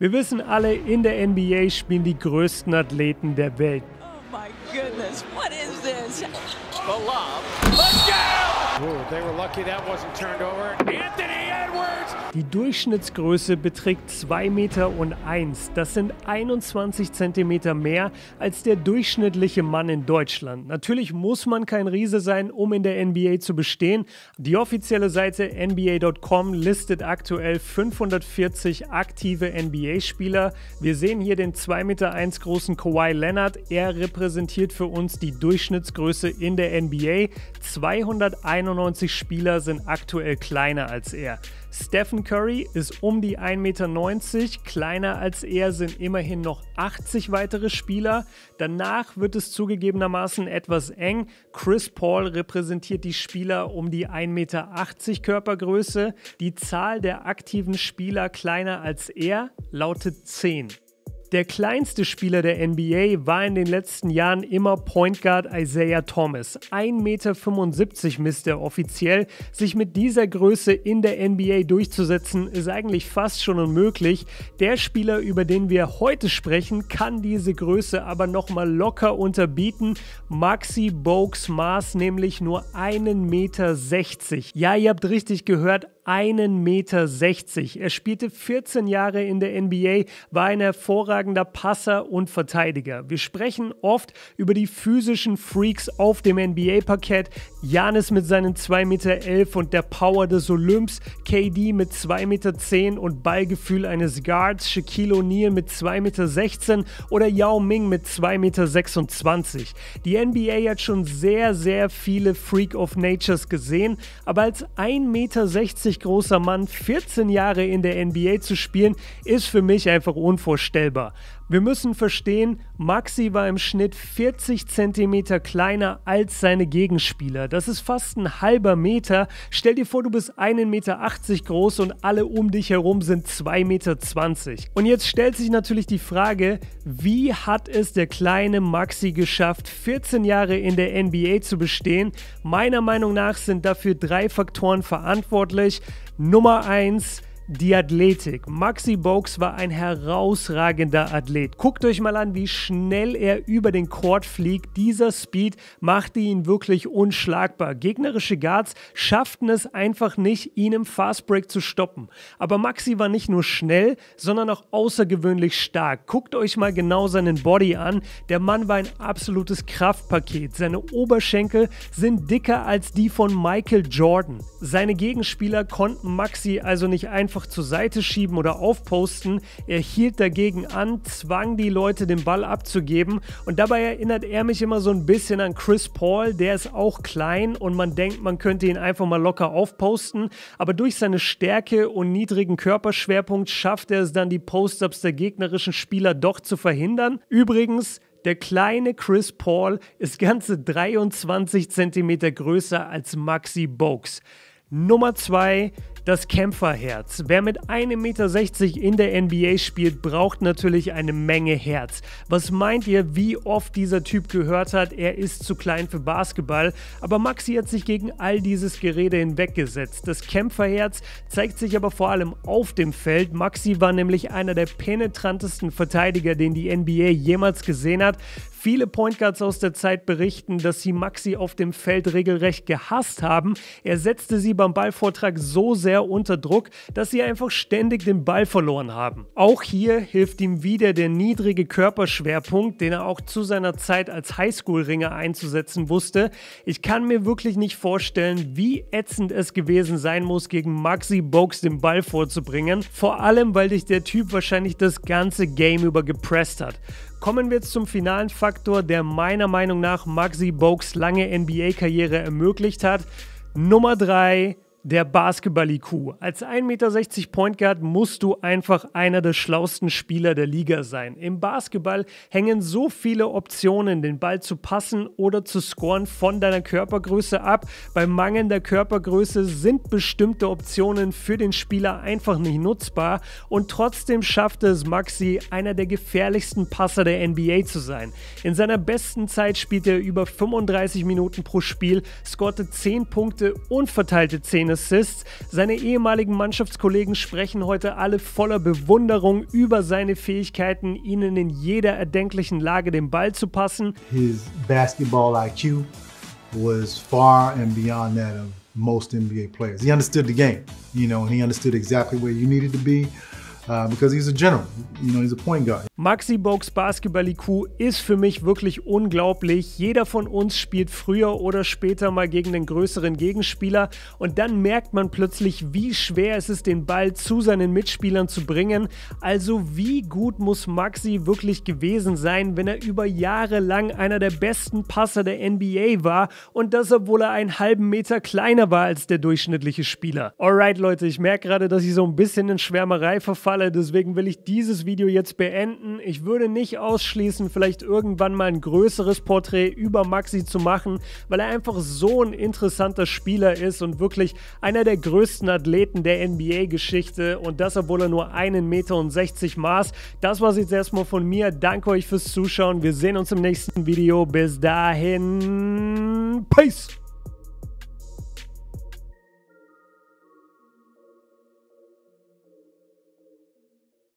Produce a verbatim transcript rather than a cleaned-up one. Wir wissen alle, in der N B A spielen die größten Athleten der Welt. Oh my goodness, what is this? Let's go! Ooh, they were lucky that wasn't turned over. Anthony Edwards! Die Durchschnittsgröße beträgt zwei Komma eins Meter. Das sind einundzwanzig Zentimeter mehr als der durchschnittliche Mann in Deutschland. Natürlich muss man kein Riese sein, um in der N B A zu bestehen. Die offizielle Seite N B A Punkt com listet aktuell fünfhundertvierzig aktive N B A-Spieler. Wir sehen hier den zwei Komma eins Meter großen Kawhi Leonard. Er repräsentiert für uns die Durchschnittsgröße in der N B A. zweihunderteinundneunzig Spieler sind aktuell kleiner als er. Stephen Curry ist um die ein Meter neunzig, kleiner als er sind immerhin noch achtzig weitere Spieler. Danach wird es zugegebenermaßen etwas eng. Chris Paul repräsentiert die Spieler um die ein Meter achtzig Körpergröße. Die Zahl der aktiven Spieler kleiner als er lautet zehn. Der kleinste Spieler der N B A war in den letzten Jahren immer Point Guard Isaiah Thomas. ein Meter fünfundsiebzig misst er offiziell. Sich mit dieser Größe in der N B A durchzusetzen, ist eigentlich fast schon unmöglich. Der Spieler, über den wir heute sprechen, kann diese Größe aber nochmal locker unterbieten. Muggsy Bogues maß nämlich nur einen Meter sechzig. Ja, ihr habt richtig gehört. einen Meter sechzig. Er spielte vierzehn Jahre in der N B A, war ein hervorragender Passer und Verteidiger. Wir sprechen oft über die physischen Freaks auf dem N B A-Parkett. Janis mit seinen zwei Meter elf und der Power des Olymps, K D mit zwei Meter zehn und Ballgefühl eines Guards, Shaquille O'Neal mit zwei Meter sechzehn oder Yao Ming mit zwei Meter sechsundzwanzig. Die N B A hat schon sehr, sehr viele Freak of Natures gesehen, aber als ein Meter sechzig großer Mann vierzehn Jahre in der N B A zu spielen, ist für mich einfach unvorstellbar. Wir müssen verstehen, Muggsy war im Schnitt vierzig Zentimeter kleiner als seine Gegenspieler. Das ist fast ein halber Meter. Stell dir vor, du bist einen Meter achtzig groß und alle um dich herum sind zwei Meter zwanzig. Und jetzt stellt sich natürlich die Frage, wie hat es der kleine Muggsy geschafft, vierzehn Jahre in der N B A zu bestehen? Meiner Meinung nach sind dafür drei Faktoren verantwortlich. Nummer eins. Die Athletik. Muggsy Bogues war ein herausragender Athlet. Guckt euch mal an, wie schnell er über den Court fliegt. Dieser Speed machte ihn wirklich unschlagbar. Gegnerische Guards schafften es einfach nicht, ihn im Fastbreak zu stoppen. Aber Muggsy war nicht nur schnell, sondern auch außergewöhnlich stark. Guckt euch mal genau seinen Body an. Der Mann war ein absolutes Kraftpaket. Seine Oberschenkel sind dicker als die von Michael Jordan. Seine Gegenspieler konnten Muggsy also nicht einfach zur Seite schieben oder aufposten. Er hielt dagegen an, zwang die Leute, den Ball abzugeben, und dabei erinnert er mich immer so ein bisschen an Chris Paul. Der ist auch klein und man denkt, man könnte ihn einfach mal locker aufposten, aber durch seine Stärke und niedrigen Körperschwerpunkt schafft er es dann, die Post-Ups der gegnerischen Spieler doch zu verhindern. Übrigens, der kleine Chris Paul ist ganze dreiundzwanzig Zentimeter größer als Muggsy Bogues. Nummer zwei. Das Kämpferherz. Wer mit einem Meter sechzig in der N B A spielt, braucht natürlich eine Menge Herz. Was meint ihr, wie oft dieser Typ gehört hat, er ist zu klein für Basketball? Aber Muggsy hat sich gegen all dieses Gerede hinweggesetzt. Das Kämpferherz zeigt sich aber vor allem auf dem Feld. Muggsy war nämlich einer der penetrantesten Verteidiger, den die N B A jemals gesehen hat. Viele Point Guards aus der Zeit berichten, dass sie Muggsy auf dem Feld regelrecht gehasst haben. Er setzte sie beim Ballvortrag so sehr unter Druck, dass sie einfach ständig den Ball verloren haben. Auch hier hilft ihm wieder der niedrige Körperschwerpunkt, den er auch zu seiner Zeit als Highschool-Ringer einzusetzen wusste. Ich kann mir wirklich nicht vorstellen, wie ätzend es gewesen sein muss, gegen Muggsy Bogues den Ball vorzubringen, vor allem, weil dich der Typ wahrscheinlich das ganze Game über gepresst hat. Kommen wir jetzt zum finalen Faktor, der meiner Meinung nach Muggsy Bogues lange N B A-Karriere ermöglicht hat. Nummer drei. Der Basketball-I Q. Als ein Meter sechzig Point Guard musst du einfach einer der schlausten Spieler der Liga sein. Im Basketball hängen so viele Optionen, den Ball zu passen oder zu scoren, von deiner Körpergröße ab. Bei mangelnder Körpergröße sind bestimmte Optionen für den Spieler einfach nicht nutzbar, und trotzdem schaffte es Muggsy, einer der gefährlichsten Passer der N B A zu sein. In seiner besten Zeit spielte er über fünfunddreißig Minuten pro Spiel, scorte zehn Punkte und verteilte zehn Assists. Seine ehemaligen Mannschaftskollegen sprechen heute alle voller Bewunderung über seine Fähigkeiten, ihnen in jeder erdenklichen Lage den Ball zu passen. His basketball I Q was far and beyond that of most N B A players. He understood the game, you know, and he understood exactly where you needed to be. Uh, because he's a general, you know, he's a point guard. Muggsy Bogues Basketball-I Q ist für mich wirklich unglaublich. Jeder von uns spielt früher oder später mal gegen den größeren Gegenspieler und dann merkt man plötzlich, wie schwer es ist, den Ball zu seinen Mitspielern zu bringen. Also wie gut muss Muggsy wirklich gewesen sein, wenn er über Jahre lang einer der besten Passer der N B A war und das, obwohl er einen halben Meter kleiner war als der durchschnittliche Spieler. Alright Leute, ich merke gerade, dass ich so ein bisschen in Schwärmerei verfalle. Deswegen will ich dieses Video jetzt beenden. Ich würde nicht ausschließen, vielleicht irgendwann mal ein größeres Porträt über Muggsy zu machen, weil er einfach so ein interessanter Spieler ist und wirklich einer der größten Athleten der N B A-Geschichte, und das, obwohl er nur einen Meter sechzig maß. Das war es jetzt erstmal von mir. Danke euch fürs Zuschauen. Wir sehen uns im nächsten Video. Bis dahin. Peace!